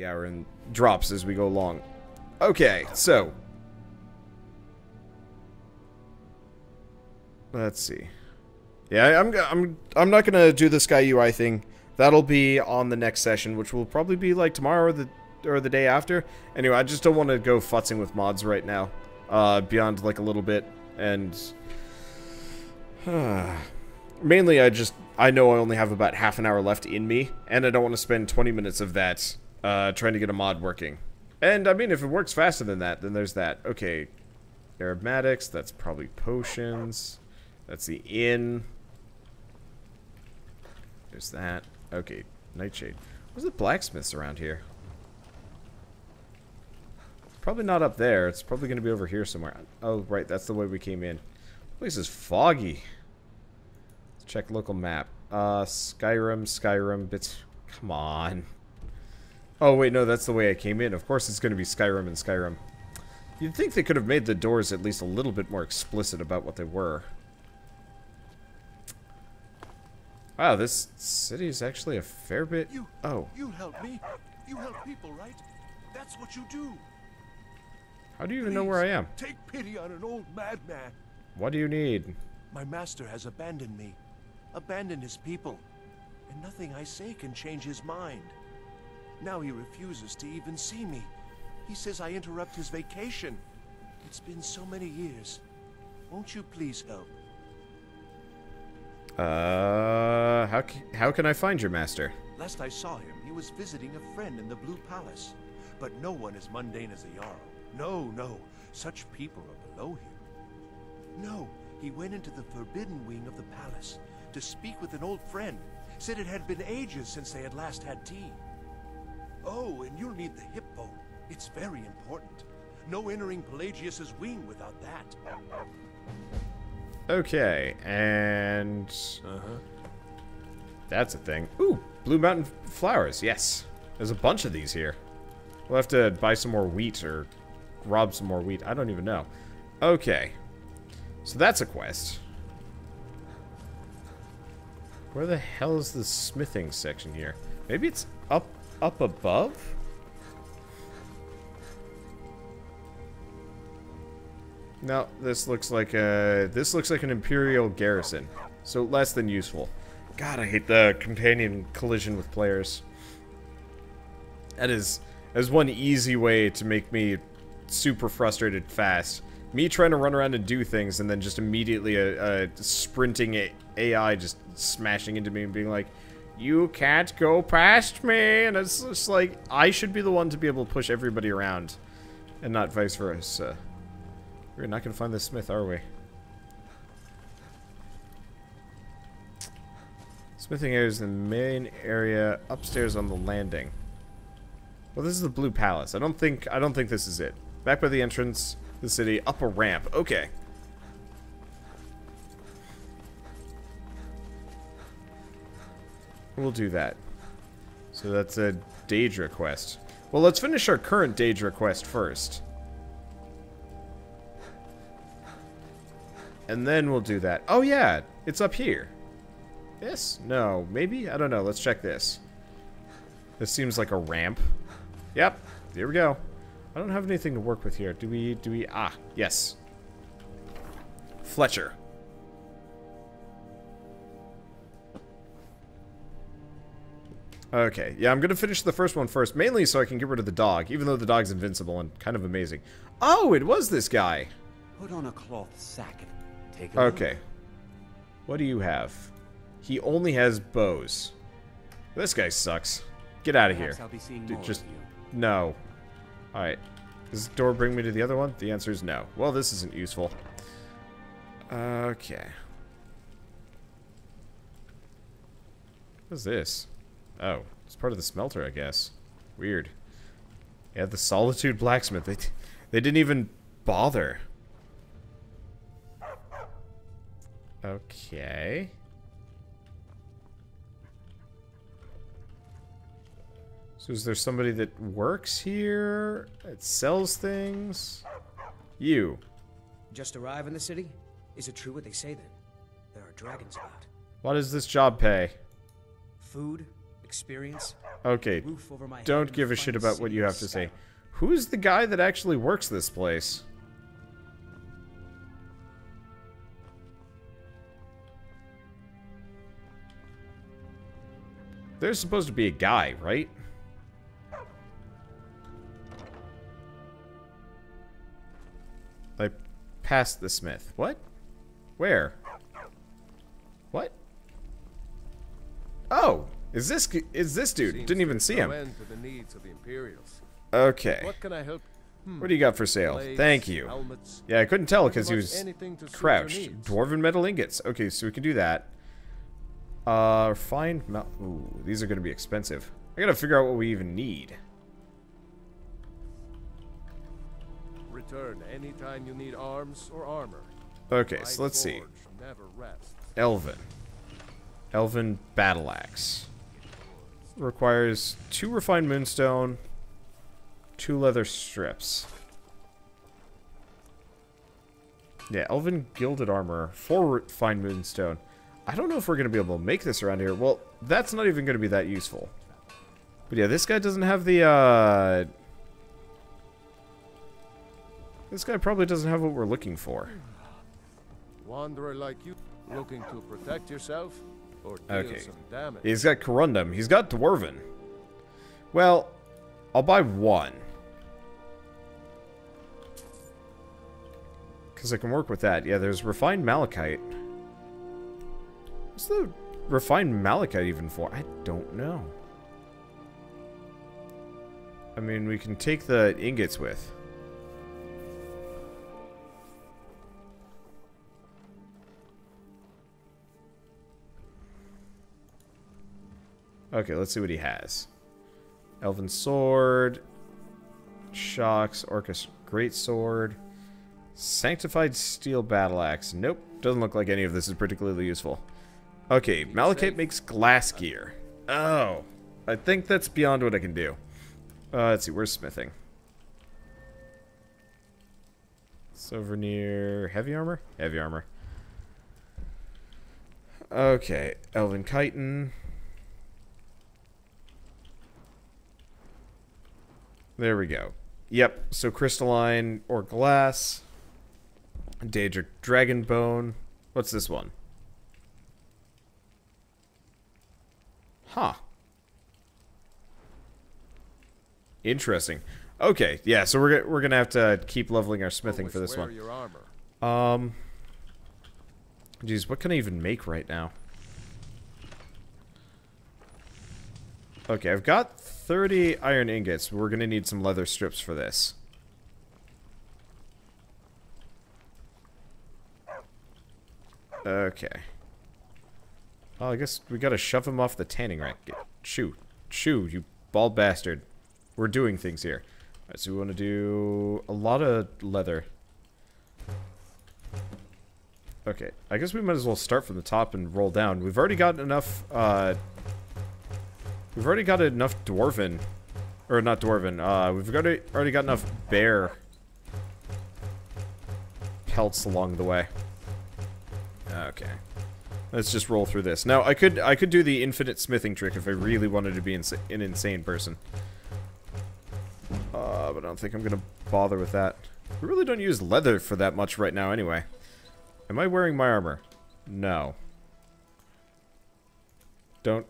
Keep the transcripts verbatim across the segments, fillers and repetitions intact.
the hour and drops as we go along. Okay, so let's see. Yeah, I'm I'm I'm not gonna do the Sky U I thing. That'll be on the next session, which will probably be like tomorrow or the or the day after. Anyway, I just don't want to go futzing with mods right now. Uh, beyond like a little bit, and uh, mainly I just I know I only have about half an hour left in me, and I don't want to spend twenty minutes of that uh, trying to get a mod working. And I mean, if it works faster than that, then there's that. Okay, aromatics. That's probably potions. That's the inn. There's that. Okay, nightshade. Where's the blacksmiths around here? Probably not up there. It's probably going to be over here somewhere. Oh, right. That's the way we came in. This place is foggy. Let's check local map. Uh, Skyrim, Skyrim. Bits. Come on. Oh, wait. No, that's the way I came in. Of course it's going to be Skyrim and Skyrim. You'd think they could have made the doors at least a little bit more explicit about what they were. Wow, this city is actually a fair bit... You, oh. You help me. You help people, right? That's what you do. How do you even Please, know where I am? Take pity on an old madman. What do you need? My master has abandoned me, abandoned his people, and nothing I say can change his mind. Now he refuses to even see me. He says I interrupt his vacation. It's been so many years. Won't you please help? Uh, how ca how can I find your master? Last I saw him, he was visiting a friend in the Blue Palace, but no one as mundane as a Jarl. No, no, such people are below him. No, he went into the forbidden wing of the palace to speak with an old friend. Said it had been ages since they had last had tea. Oh, and you'll need the hip bone. It's very important. No entering Pelagius's wing without that. Okay, and uh-huh. That's a thing. Ooh, Blue Mountain flowers. Yes, there's a bunch of these here. We'll have to buy some more wheat or rob some more wheat. I don't even know. Okay. So that's a quest. Where the hell is the smithing section here? Maybe it's up up above? No, this looks like a this looks like an imperial garrison. So less than useful. God, I hate the companion collision with players. That is that is one easy way to make me super frustrated fast. Me trying to run around and do things, and then just immediately a, a sprinting A I just smashing into me and being like, "You can't go past me," and it's just like I should be the one to be able to push everybody around, and not vice versa. We're not gonna find this smith, are we? Smithing area is the main area upstairs on the landing. Well, this is the Blue Palace. I don't think I don't think this is it. Back by the entrance, the city, up a ramp. Okay. We'll do that. So that's a Daedra quest. Well, let's finish our current Daedra quest first. And then we'll do that. Oh, yeah. It's up here. This? No. Maybe? I don't know. Let's check this. This seems like a ramp. Yep. Here we go. I don't have anything to work with here. Do we, do we, ah, yes. Fletcher. Okay, yeah, I'm gonna finish the first one first, mainly so I can get rid of the dog, even though the dog's invincible and kind of amazing. Oh, it was this guy. Put on a cloth sack and take a okay. Look. What do you have? He only has bows. This guy sucks. Get out of Perhaps here. I'll be seeing Dude, more just, of you. No. Alright. Does the door bring me to the other one? The answer is no. Well, this isn't useful. Okay. What is this? Oh, it's part of the smelter, I guess. Weird. Yeah, the Solitude blacksmith. They, they didn't even bother. Okay. So is there somebody that works here? That sells things? You. Just arrive in the city? Is it true what they say then? There are dragons about. What does this job pay? Food, experience, Okay, don't give a shit about what you have to say. Who's the guy that actually works this place? There's supposed to be a guy, right? I passed the smith. What? Where? What? Oh, is this is this dude? Didn't even see him. Okay. What can I help? What do you got for sale? Thank you. Yeah, I couldn't tell because he was crouched. Dwarven metal ingots. Okay, so we can do that. Uh, find mel- Ooh, these are gonna be expensive. I gotta figure out what we even need. Return anytime you need arms or armor. Okay, so let's see. Elven. Elven battle axe. Requires two refined moonstone, two leather strips. Yeah, elven gilded armor, four refined moonstone. I don't know if we're going to be able to make this around here. Well, that's not even going to be that useful. But yeah, this guy doesn't have the, uh... This guy probably doesn't have what we're looking for. Wanderer like you, looking to protect yourself or deal okay. some damage. He's got Corundum. He's got Dwarven. Well, I'll buy one. Because I can work with that. Yeah, there's Refined Malachite. What's the refined malachite even for? I don't know. I mean, we can take the ingots with. Okay, let's see what he has. Elven sword, shocks, orcish greatsword, sanctified steel battle axe. Nope, doesn't look like any of this is particularly useful. Okay, malachite makes glass gear. Oh, I think that's beyond what I can do. Uh, let's see, where's smithing? It's over near heavy armor? Heavy armor. Okay, elven chitin. There we go. Yep, so crystalline or glass. Daedric dragon bone. What's this one? Huh. Interesting. Okay, yeah, so we're, we're gonna have to keep leveling our smithing for this one. Um, geez, what can I even make right now? Okay, I've got thirty iron ingots. We're gonna need some leather strips for this. Okay. Well, I guess we gotta shove him off the tanning rack. Shoo. Shoo, you bald bastard. We're doing things here. Alright, so we want to do a lot of leather. Okay, I guess we might as well start from the top and roll down. We've already got enough, uh... We've already got enough dwarven. Or, not dwarven. Uh, we've got already got enough bear pelts along the way. Okay. Let's just roll through this. Now, I could I could do the infinite smithing trick if I really wanted to be insa an insane person. Uh, but I don't think I'm going to bother with that. We really don't use leather for that much right now anyway. Am I wearing my armor? No. Don't...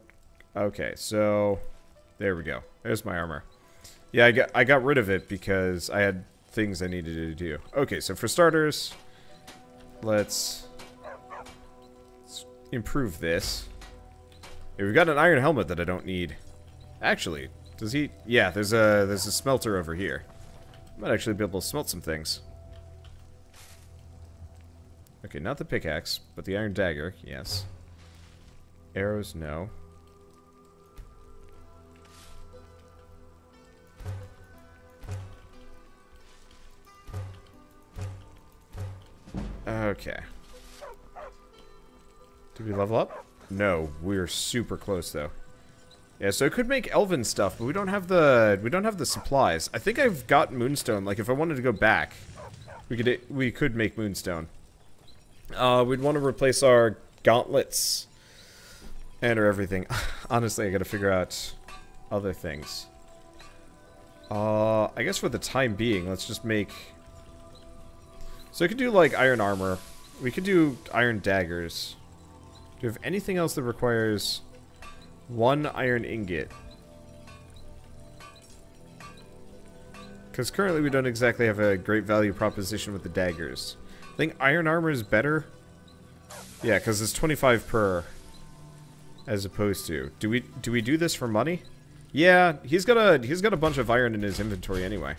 Okay, so... There we go. There's my armor. Yeah, I got, I got rid of it because I had things I needed to do. Okay, so for starters, let's... improve this. Hey, we've got an iron helmet that I don't need. Actually, does he... Yeah, there's a there's a smelter over here. I might actually be able to smelt some things. Okay, not the pickaxe, but the iron dagger, yes. Arrows, no. Okay. Did we level up? No, we're super close though. Yeah, so I could make elven stuff, but we don't have the we don't have the supplies. I think I've got moonstone. Like if I wanted to go back, we could we could make moonstone. Uh, we'd want to replace our gauntlets and or everything. Honestly, I got to figure out other things. Uh, I guess for the time being, let's just make... So we could do, like, iron armor. We could do iron daggers. Do you have anything else that requires one iron ingot? Because currently we don't exactly have a great value proposition with the daggers. I think iron armor is better. Yeah, because it's twenty-five per... As opposed to... Do we do we do this for money? Yeah, he's got a he's got a bunch of iron in his inventory anyway.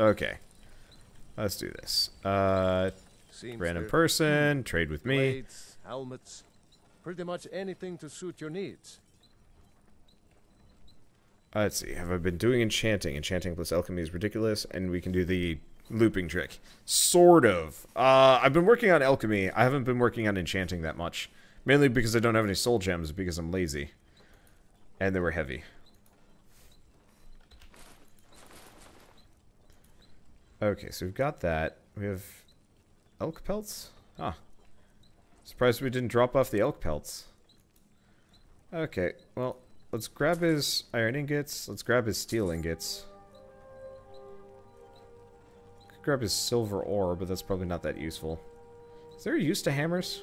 Okay. Let's do this. Uh Seems random person, trade with me. Blades, helmets, pretty much anything to suit your needs. Uh, let's see. Have I been doing enchanting? Enchanting plus alchemy is ridiculous, and we can do the looping trick. Sort of. Uh, I've been working on alchemy. I haven't been working on enchanting that much. Mainly because I don't have any soul gems, because I'm lazy. And they were heavy. Okay, so we've got that. We have elk pelts? Huh. Surprised we didn't drop off the elk pelts. Okay, well, let's grab his iron ingots. Let's grab his steel ingots. Grab his silver ore, but that's probably not that useful. Is there a use to hammers?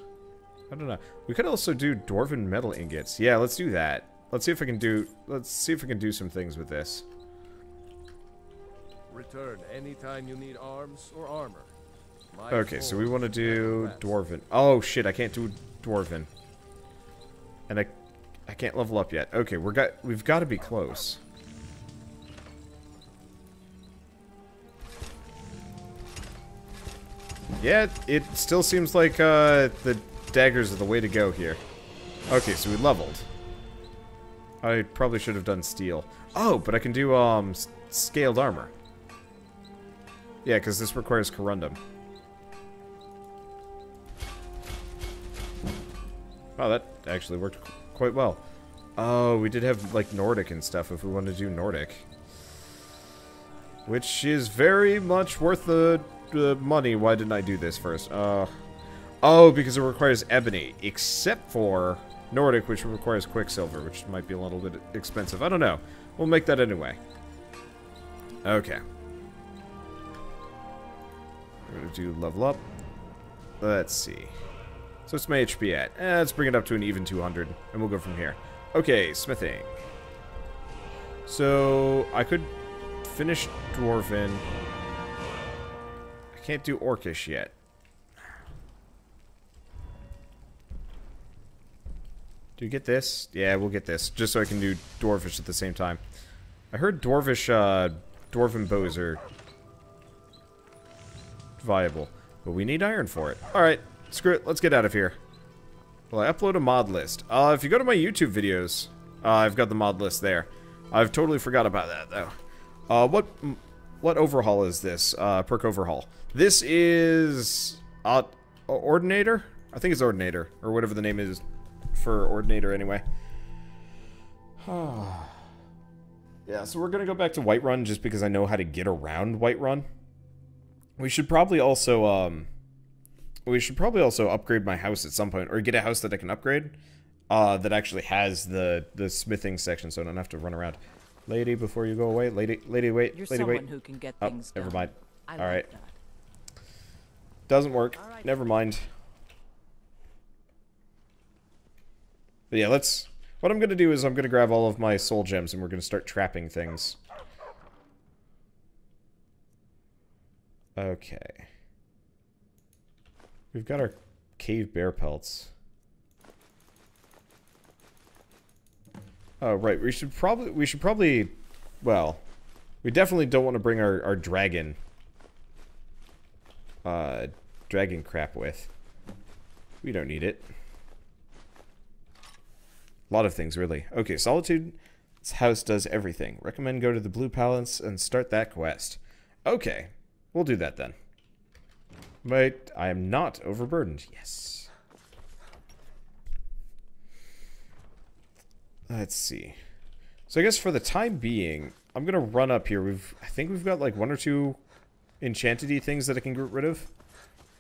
I don't know. We could also do dwarven metal ingots. Yeah, let's do that. Let's see if I can do. Let's see if we can do some things with this. Return anytime you need arms or armor. My okay, so we want to do dwarven. Oh shit, I can't do dwarven. And I, I can't level up yet. Okay, we're got. We've got to be close. Yeah, it still seems like uh, the daggers are the way to go here. Okay, so we leveled. I probably should have done steel. Oh, but I can do um scaled armor. Yeah, because this requires corundum. Wow, that actually worked quite well. Oh, we did have like Nordic and stuff if we wanted to do Nordic. Which is very much worth the... Uh, money. Why didn't I do this first? Uh, oh, because it requires ebony, except for Nordic, which requires quicksilver, which might be a little bit expensive. I don't know. We'll make that anyway. Okay. We're going to do level up. Let's see. So it's my H P at. Eh, let's bring it up to an even two hundred, and we'll go from here. Okay, smithing. So I could finish Dwarven... Can't do orcish yet. Do you get this? Yeah, we'll get this. Just so I can do dwarvish at the same time. I heard dwarvish, uh, dwarven bows are viable. But we need iron for it. Alright, screw it. Let's get out of here. Well, I upload a mod list. Uh, if you go to my YouTube videos, uh, I've got the mod list there. I've totally forgot about that, though. Uh, what... What overhaul is this? Uh, perk overhaul. This is... Uh, Ordinator? I think it's Ordinator. Or whatever the name is for Ordinator anyway. Yeah, so we're going to go back to Whiterun just because I know how to get around Whiterun. We should probably also... Um, we should probably also upgrade my house at some point. Or get a house that I can upgrade. Uh, that actually has the, the smithing section so I don't have to run around. Lady, before you go away, lady, lady, wait, You're lady, wait. Who can get oh, things never mind. All like right, that. Doesn't work. Right. Never mind. But yeah, let's. What I'm gonna do is I'm gonna grab all of my soul gems and we're gonna start trapping things. Okay. We've got our cave bear pelts. Oh, right. We should probably, we should probably, well, we definitely don't want to bring our, our dragon, uh, dragon crap with. We don't need it. A lot of things, really. Okay, Solitude, this house does everything. Recommend go to the Blue Palace and start that quest. Okay, we'll do that then. But I am not overburdened. Yes. Let's see. So I guess for the time being, I'm gonna run up here. We've, I think we've got like one or two enchanted-y things that I can get rid of.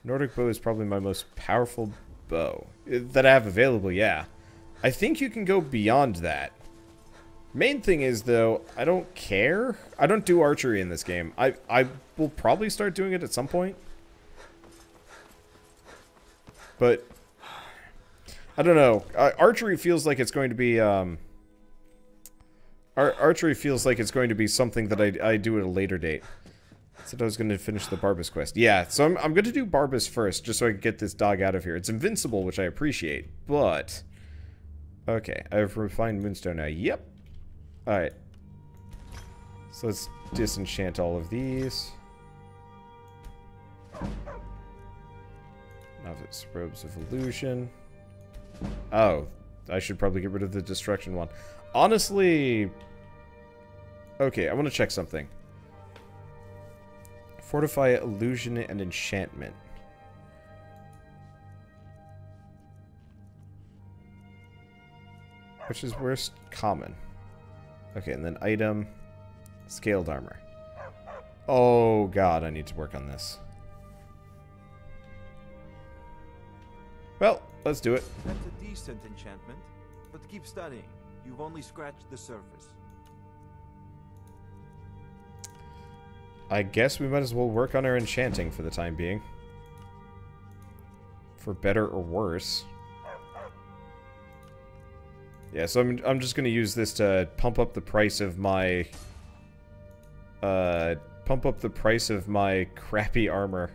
Nordic bow is probably my most powerful bow that I have available, yeah. I think you can go beyond that. Main thing is, though, I don't care. I don't do archery in this game. I, I will probably start doing it at some point. But, I don't know. Uh, archery feels like it's going to be... Um, ar archery feels like it's going to be something that I, I do at a later date. So I was going to finish the Barbas quest. Yeah, so I'm, I'm going to do Barbas first, just so I can get this dog out of here. It's invincible, which I appreciate, but... Okay, I have refined moonstone now. Yep. Alright. So let's disenchant all of these. Novice robes of illusion. Oh, I should probably get rid of the destruction one. Honestly... Okay, I want to check something. Fortify illusion and enchantment. Which is worst common. Okay, and then item. Scaled armor. Oh god, I need to work on this. Well, let's do it. That's a decent enchantment, but keep studying. You've only scratched the surface. I guess we might as well work on our enchanting for the time being. For better or worse. Yeah, so I'm, I'm just going to use this to pump up the price of my... Uh, pump up the price of my crappy armor.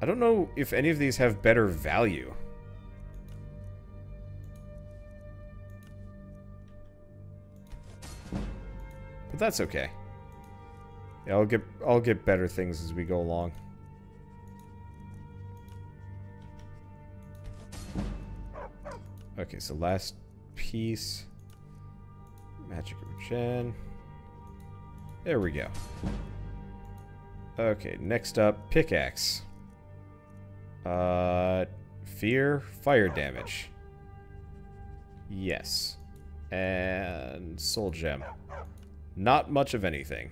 I don't know if any of these have better value. But that's okay. Yeah, I'll get, I'll get better things as we go along. Okay, so last... piece. Magic of Gen. There we go. Okay, next up, pickaxe. Uh, fear, fire damage. Yes. And soul gem. Not much of anything.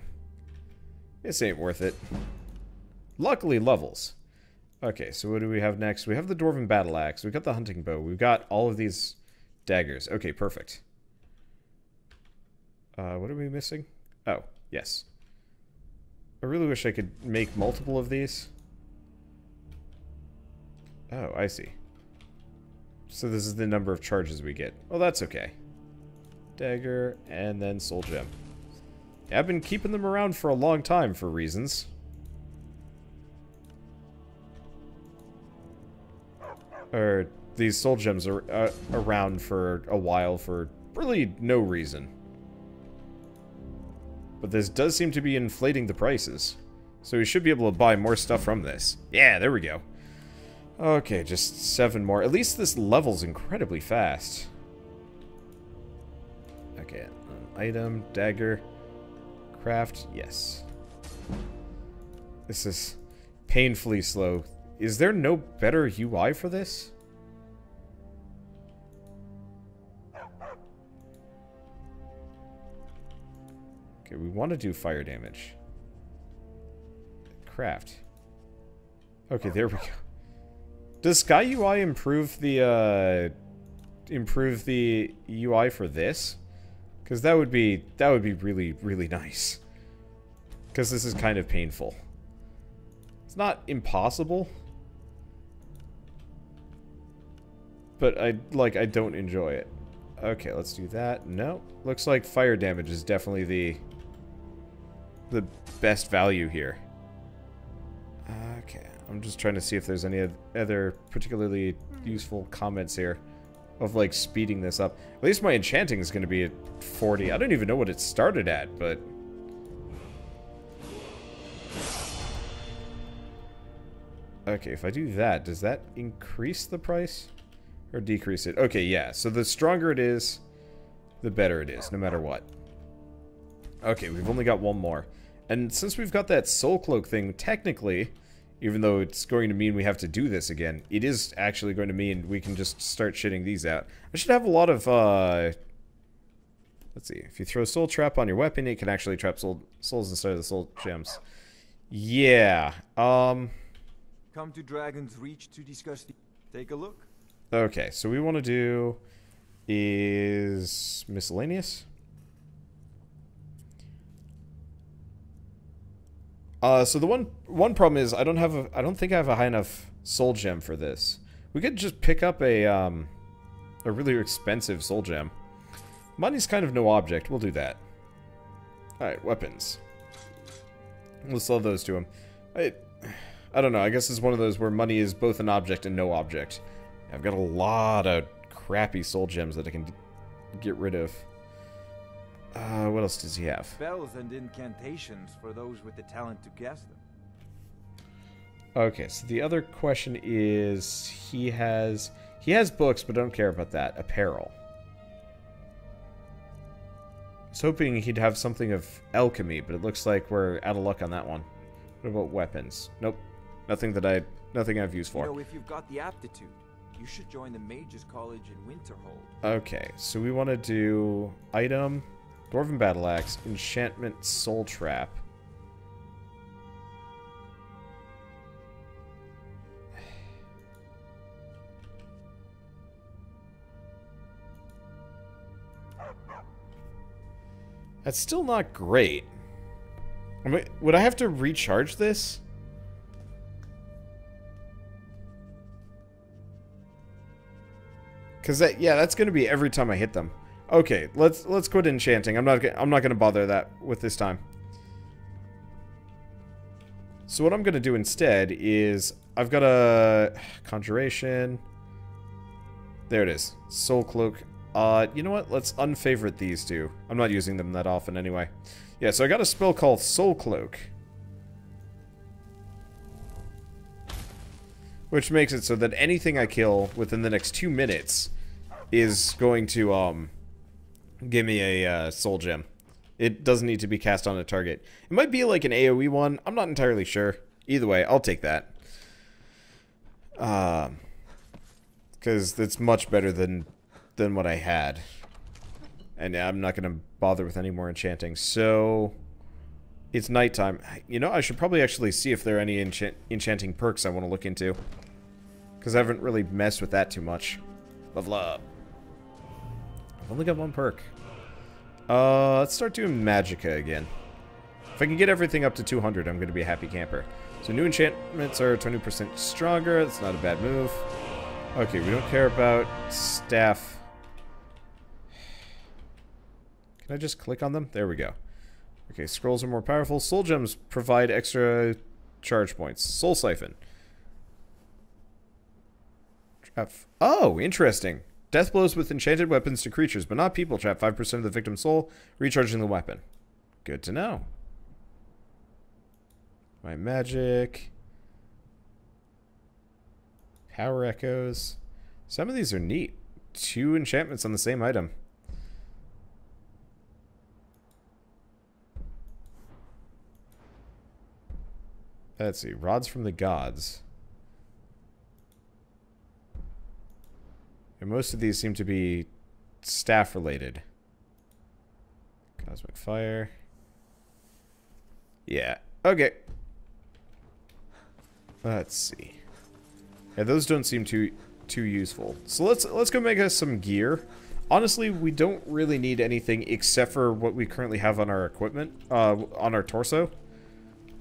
This ain't worth it. Luckily, levels. Okay, so what do we have next? We have the Dwarven Battle Axe. We've got the Hunting Bow. We've got all of these... daggers. Okay, perfect. Uh, what are we missing? Oh, yes. I really wish I could make multiple of these. Oh, I see. So this is the number of charges we get. Well, that's okay. Dagger, and then soul gem. Yeah, I've been keeping them around for a long time for reasons. Or... these soul gems are uh, around for a while for really no reason. But this does seem to be inflating the prices. So we should be able to buy more stuff from this. Yeah, there we go. Okay, just seven more. At least this level's incredibly fast. Okay, item, dagger, craft, yes. This is painfully slow. Is there no better U I for this? Okay, we want to do fire damage. Craft. Okay, there we go. Does Sky U I improve the uh, improve the U I for this? Because that would be that would be really really nice. Because this is kind of painful. It's not impossible, but I like I don't enjoy it. Okay, let's do that. No, looks like fire damage is definitely the. The best value here. Okay, I'm just trying to see if there's any other particularly useful comments here of like speeding this up. At least my enchanting is going to be at forty. I don't even know what it started at, but okay, if I do that, does that increase the price or decrease it? Okay, yeah. So the stronger it is, the better it is, no matter what. Okay, we've only got one more. And since we've got that soul cloak thing, technically, even though it's going to mean we have to do this again, it is actually going to mean we can just start shitting these out. I should have a lot of, uh... let's see. If you throw soul trap on your weapon, it can actually trap soul, souls instead of the soul gems. Yeah. Um... Come to Dragon's Reach to discuss the... Take a look. Okay, so we want to do is miscellaneous. Uh, so the one one problem is I don't have a I don't think I have a high enough soul gem for this. We could just pick up a um, a really expensive soul gem. Money's kind of no object. We'll do that. All right, weapons. We'll sell those to him. I I don't know. I guess it's one of those where money is both an object and no object. I've got a lot of crappy soul gems that I can get rid of. Uh, what else does he have? Spells and incantations for those with the talent to guess them. Okay, so the other question is he has he has books, but I don't care about that. Apparel. I was hoping he'd have something of alchemy, but it looks like we're out of luck on that one. What about weapons? Nope, nothing that I nothing I've used for. You know, if you've got the aptitude, you should join the Mages College in Winterhold. Okay, so we want to do item. Dwarven Battle Axe, Enchantment Soul Trap. That's still not great. I mean, would I have to recharge this? Because that, yeah, that's going to be every time I hit them. Okay, let's let's quit enchanting. I'm not I'm not going to bother that with this time. So what I'm going to do instead is I've got a conjuration. There it is. Soul Cloak. Uh, you know what? Let's unfavorite these two. I'm not using them that often anyway. Yeah, so I got a spell called Soul Cloak, which makes it so that anything I kill within the next two minutes is going to um give me a uh, soul gem. It doesn't need to be cast on a target. It might be like an A O E one. I'm not entirely sure. Either way, I'll take that. Um, because that's much better than than what I had. And I'm not going to bother with any more enchanting. So it's nighttime. You know, I should probably actually see if there are any enchant enchanting perks I want to look into, because I haven't really messed with that too much. Level up. I've only got one perk. Uh, let's start doing Magicka again. If I can get everything up to two hundred, I'm going to be a happy camper. So new enchantments are twenty percent stronger. That's not a bad move. Okay, we don't care about staff. Can I just click on them? There we go. Okay, scrolls are more powerful. Soul gems provide extra charge points. Soul siphon. Trap. Oh, interesting. Death blows with enchanted weapons to creatures, but not people. Trap five percent of the victim's soul, recharging the weapon. Good to know. My magic. Power echoes. Some of these are neat. Two enchantments on the same item. Let's see. Rods from the gods. And most of these seem to be staff related. Cosmic fire. Yeah. Okay. Let's see. Yeah, those don't seem too too useful. So let's let's go make us some gear. Honestly, we don't really need anything except for what we currently have on our equipment, uh, on our torso.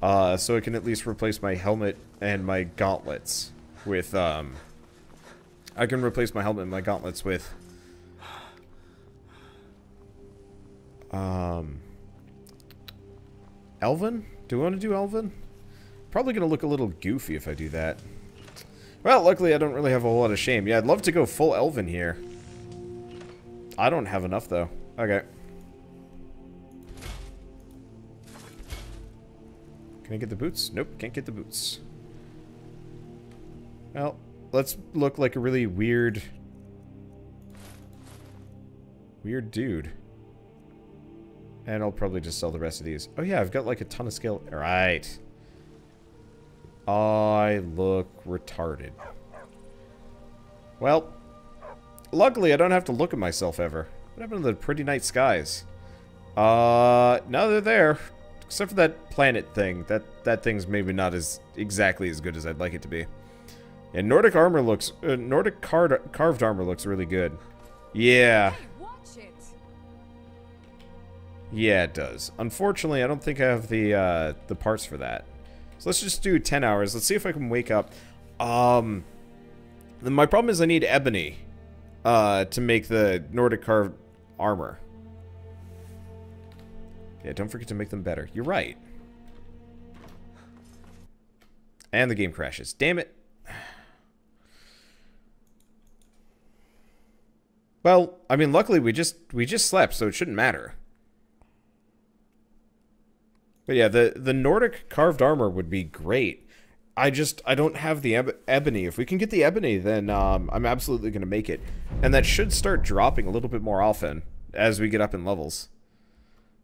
Uh, so I can at least replace my helmet and my gauntlets with um. I can replace my helmet and my gauntlets with um, Elven? Do we want to do Elven? Probably going to look a little goofy if I do that. Well, luckily I don't really have a whole lot of shame. Yeah, I'd love to go full Elven here. I don't have enough, though. Okay. Can I get the boots? Nope, can't get the boots. Well, let's look like a really weird, weird dude. And I'll probably just sell the rest of these. Oh yeah, I've got like a ton of skill. All right. I look retarded. Well, luckily I don't have to look at myself ever. What happened to the pretty night skies? Uh, now they're there. Except for that planet thing. That, that thing's maybe not as exactly as good as I'd like it to be. And Nordic armor looks, uh, Nordic car carved armor looks really good. Yeah. Yeah, it does. Unfortunately, I don't think I have the uh, the parts for that. So let's just do ten hours. Let's see if I can wake up. Um, my problem is I need ebony uh, to make the Nordic carved armor. Yeah, don't forget to make them better. You're right. And the game crashes. Damn it. Well, I mean, luckily we just we just slept, so it shouldn't matter. But yeah, the, the Nordic carved armor would be great. I just, I don't have the eb ebony. If we can get the ebony, then um, I'm absolutely going to make it. And that should start dropping a little bit more often as we get up in levels.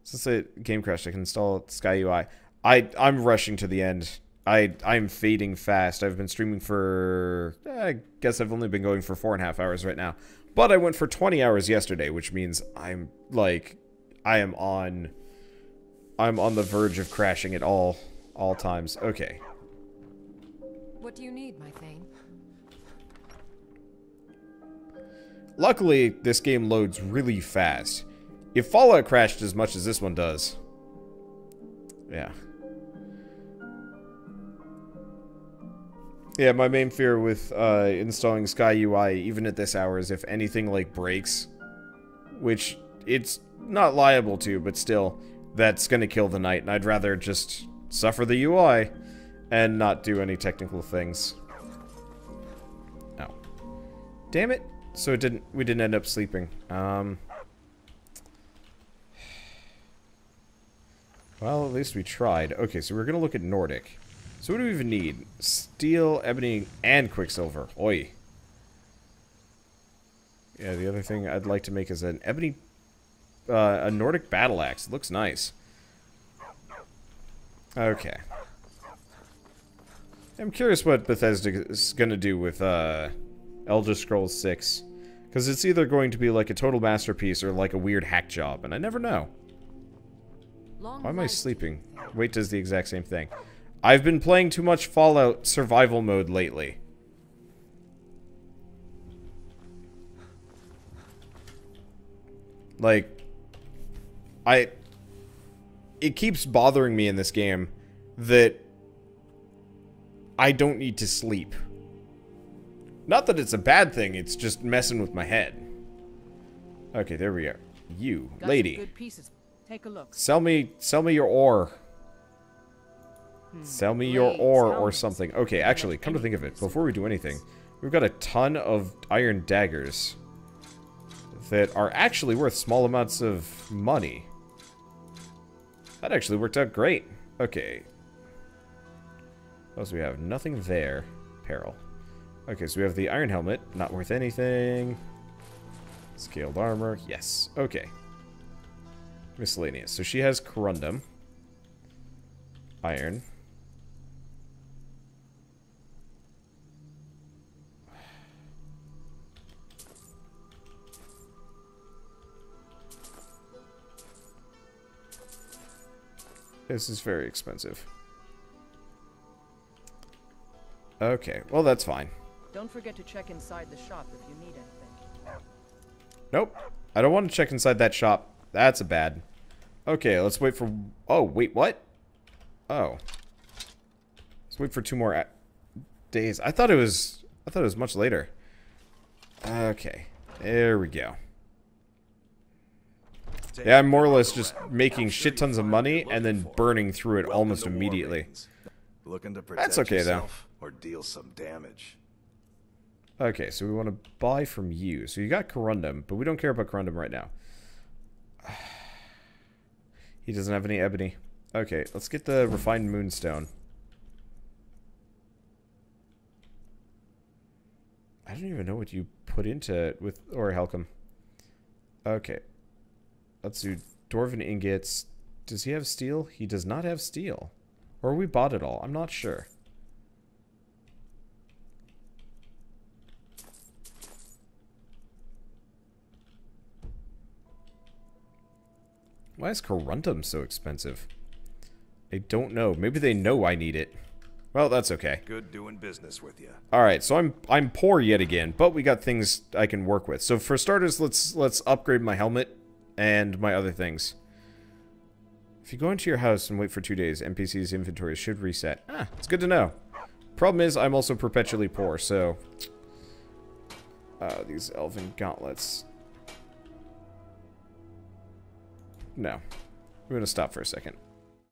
Since the game crashed, I can install Sky U I. I, I'm rushing to the end. I, I'm fading fast. I've been streaming for, I guess I've only been going for four and a half hours right now. But I went for twenty hours yesterday, which means I'm, like, I am on... I'm on the verge of crashing at all, all times. Okay. What do you need, my thing? Luckily, this game loads really fast. If Fallout crashed as much as this one does, yeah. Yeah, my main fear with uh, installing Sky U I, even at this hour, is if anything like breaks, which it's not liable to, but still. That's going to kill the night, and I'd rather just suffer the U I and not do any technical things. Oh. Damn it. So it didn't we didn't end up sleeping. Um Well, at least we tried. Okay, so we're going to look at Nordic. So what do we even need? Steel, ebony, and quicksilver. Oi. Yeah, the other thing I'd like to make is an ebony Uh, a Nordic battle axe. It looks nice. Okay. I'm curious what Bethesda is going to do with uh, Elder Scrolls six. Because it's either going to be like a total masterpiece or like a weird hack job. And I never know. Why am I sleeping? Wait does the exact same thing. I've been playing too much Fallout Survival Mode lately. Like... I, it keeps bothering me in this game that I don't need to sleep. Not that it's a bad thing, it's just messing with my head. Okay, there we go. You, got lady. Good pieces. Take a look. Sell me, sell me your ore. Hmm. Sell me Wait, your ore or something. Okay, actually, come to think of it, before we do anything, we've got a ton of iron daggers that are actually worth small amounts of money. That actually worked out great. Okay. What else do we have? Nothing there. Peril. Okay, so we have the iron helmet. Not worth anything. Scaled armor. Yes. Okay. Miscellaneous. So she has corundum. Iron. This is very expensive. Okay, well that's fine. Don't forget to check inside the shop if you need anything. Nope. I don't want to check inside that shop. That's a bad. Okay, let's wait for... Oh, wait, what? Oh. Let's wait for two more days. I thought it was... I thought it was much later. Okay. There we go. Yeah, I'm more or less just making shit tons of money and then burning through it almost immediately. That's okay, though. Or deal some damage. Okay, so we want to buy from you. So you got corundum, but we don't care about corundum right now. He doesn't have any ebony. Okay, let's get the refined moonstone. I don't even know what you put into it with or Helcom. Okay. Let's do dwarven ingots. Does he have steel? He does not have steel. Or we bought it all. I'm not sure. Why is corundum so expensive? I don't know. Maybe they know I need it. Well, that's okay. Good doing business with you. All right, so I'm I'm poor yet again, but we got things I can work with. So for starters, let's let's upgrade my helmet and my other things. If you go into your house and wait for two days, N P C's inventory should reset. Ah, it's good to know. Problem is, I'm also perpetually poor, so uh, these elven gauntlets. No, we're gonna stop for a second.